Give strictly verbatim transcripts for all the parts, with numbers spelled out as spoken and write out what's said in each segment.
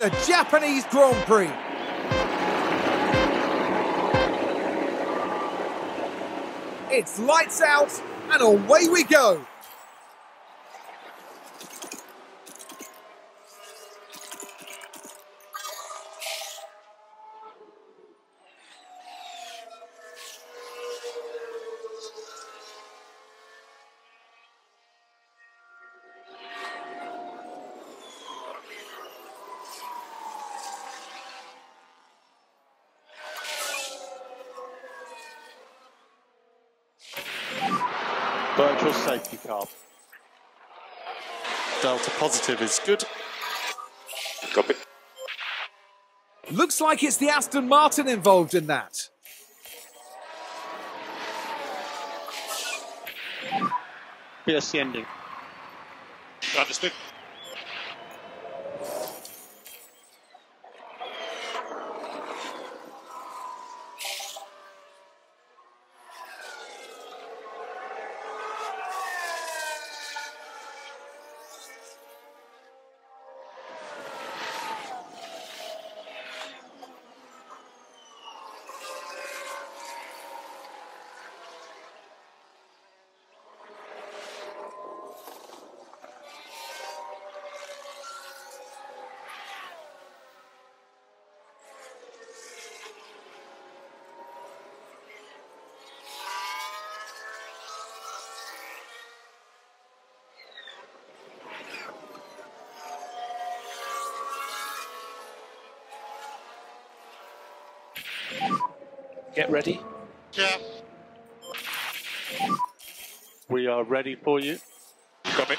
the Japanese Grand Prix. It's lights out and away we go. Virtual safety car. Delta positive is good. Copy. Looks like it's the Aston Martin involved in that. P S C ending. Understood. Get ready. Yeah. We are ready for you. Copy.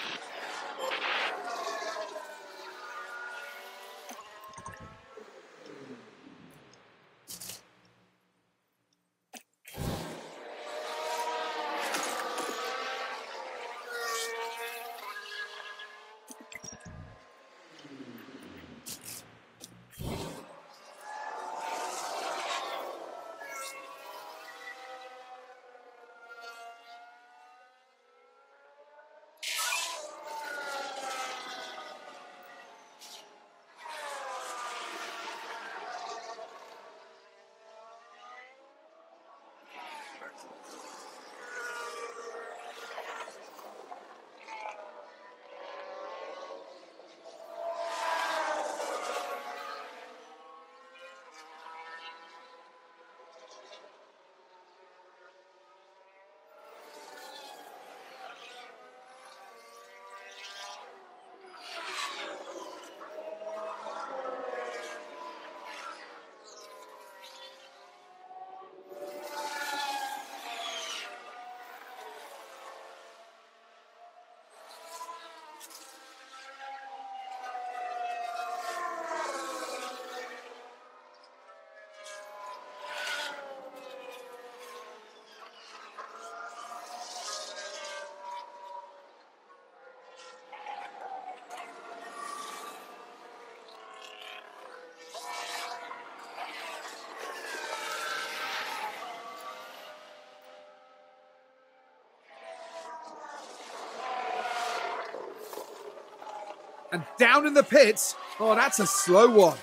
And down in the pits, oh, that's a slow one.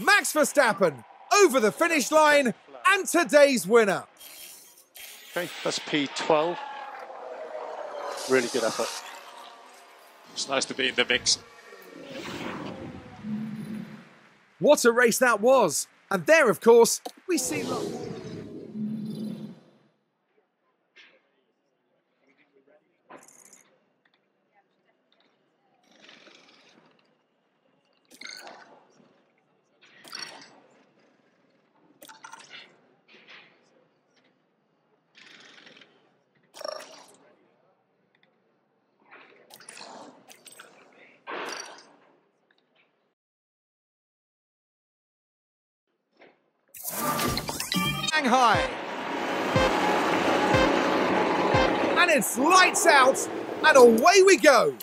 Max Verstappen over the finish line and today's winner. Okay, that's P twelve. Really good effort. It's nice to be in the mix. What a race that was. And there, of course, we see... High. And it's lights out, and away we go.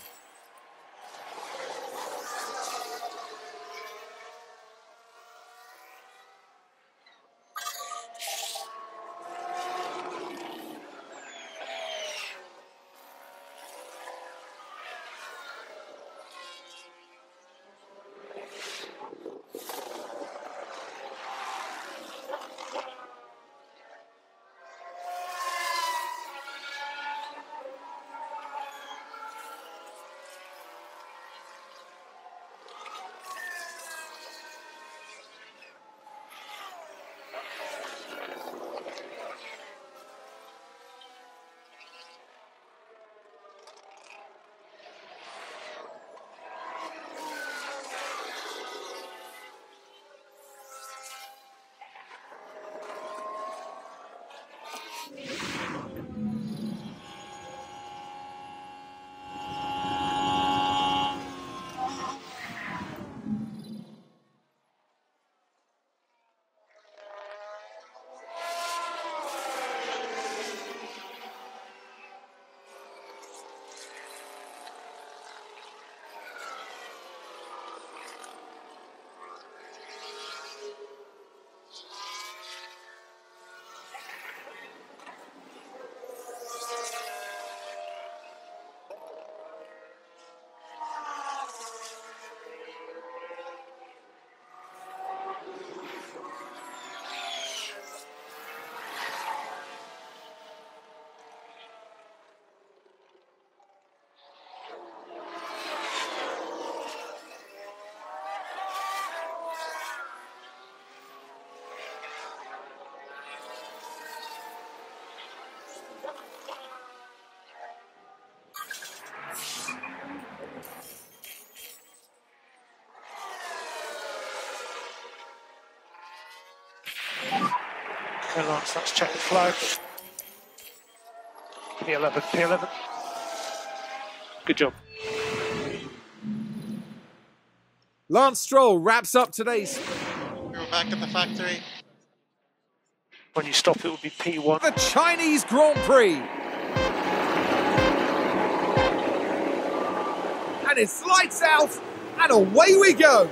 Lance, let's check the flow. P eleven, P eleven. Good job. Lance Stroll wraps up today's... We're back at the factory. When you stop, it will be P one. The Chinese Grand Prix. And it's lights out, and away we go.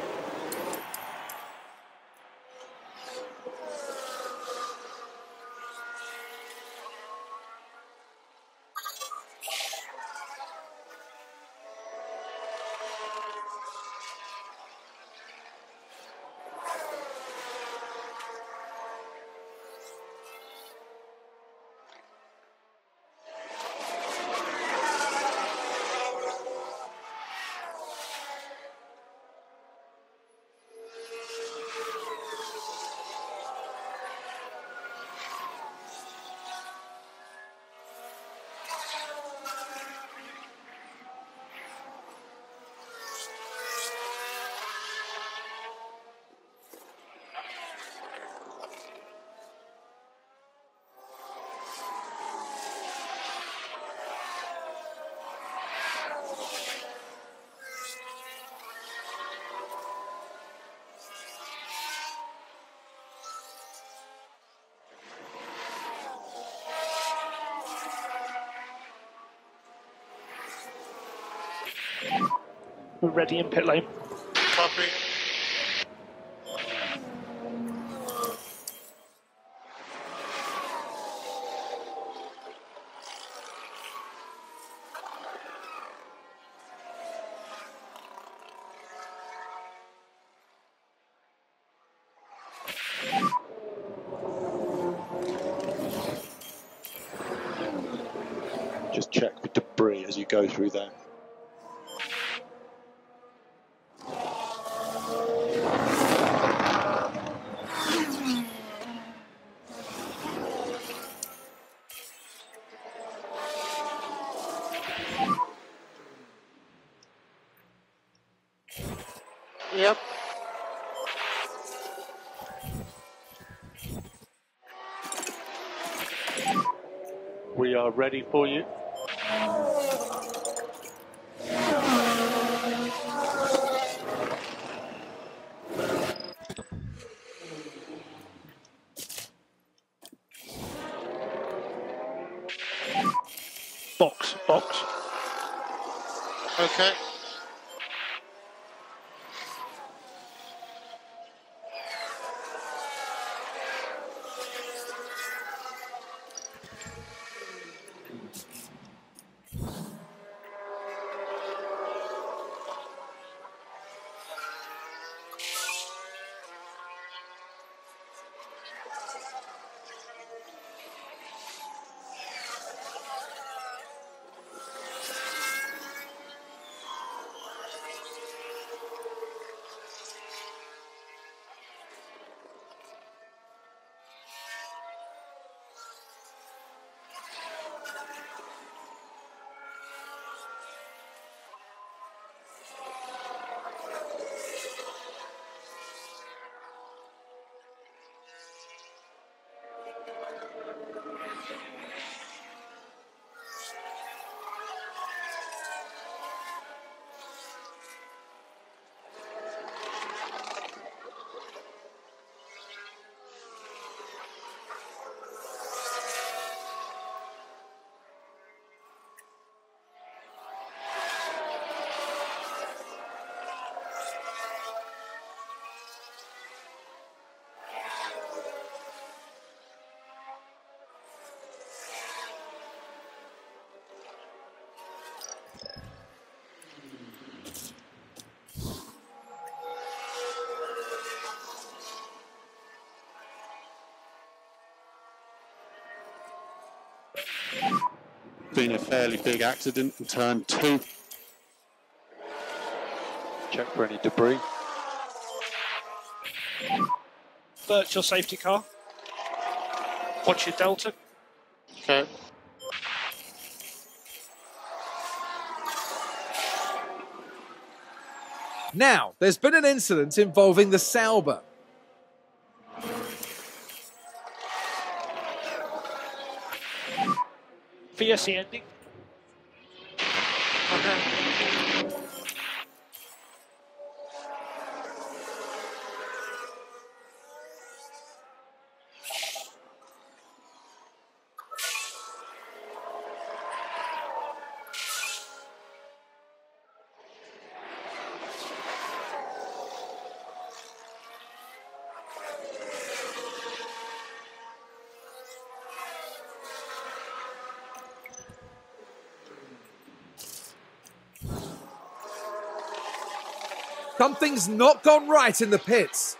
We're ready in pit lane. Copy. just check for debris as you go through there. Yep. We are ready for you. Box, box. Okay. Been a fairly big accident in turn two. Check for any debris. Virtual safety car. Watch your delta. Okay. Now, there's been an incident involving the Sauber. Yes, Andy. Okay. Something's not gone right in the pits.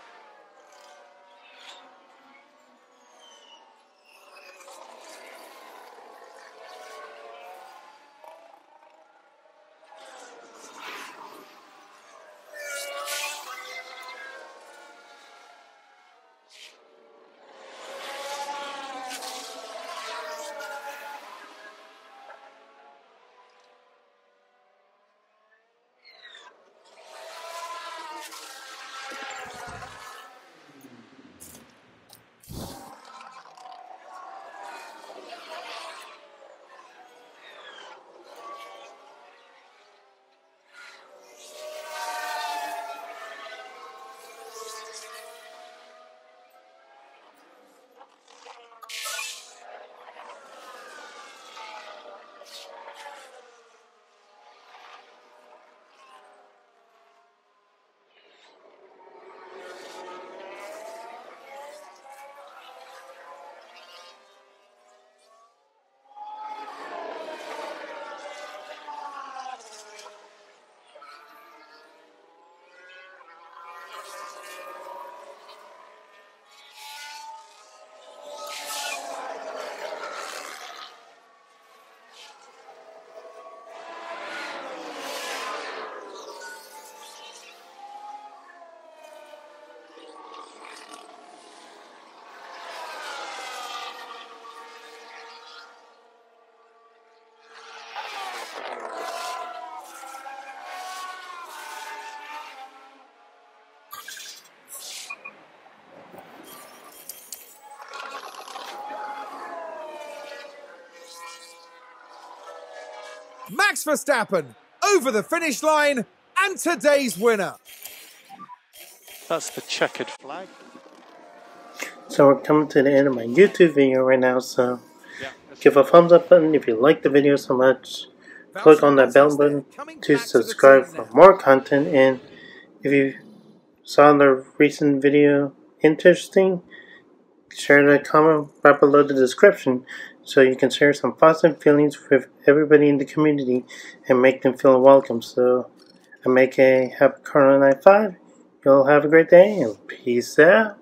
Max Verstappen over the finish line and today's winner. That's the checkered flag. So we're coming to the end of my YouTube video right now, so yeah, give a thumbs up button if you like the video so much. Click on that bell button to subscribe for more content, and if you saw the recent video interesting, share the comment right below the description so you can share some thoughts and feelings with everybody in the community and make them feel welcome. So I make a HappyKarl zero nine five. Y'all have a great day and peace out.